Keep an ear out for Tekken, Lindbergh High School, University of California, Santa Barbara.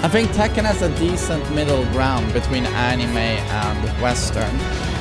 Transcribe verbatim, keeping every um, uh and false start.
I think Tekken has a decent middle ground between anime and Western.